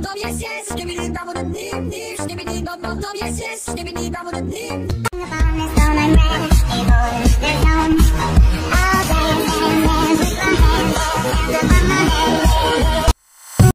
dom, yes, yes. Skibbity bum on the nim, nim. Skibbity bum, dom, yes, yes. Skibbity bum on the nim.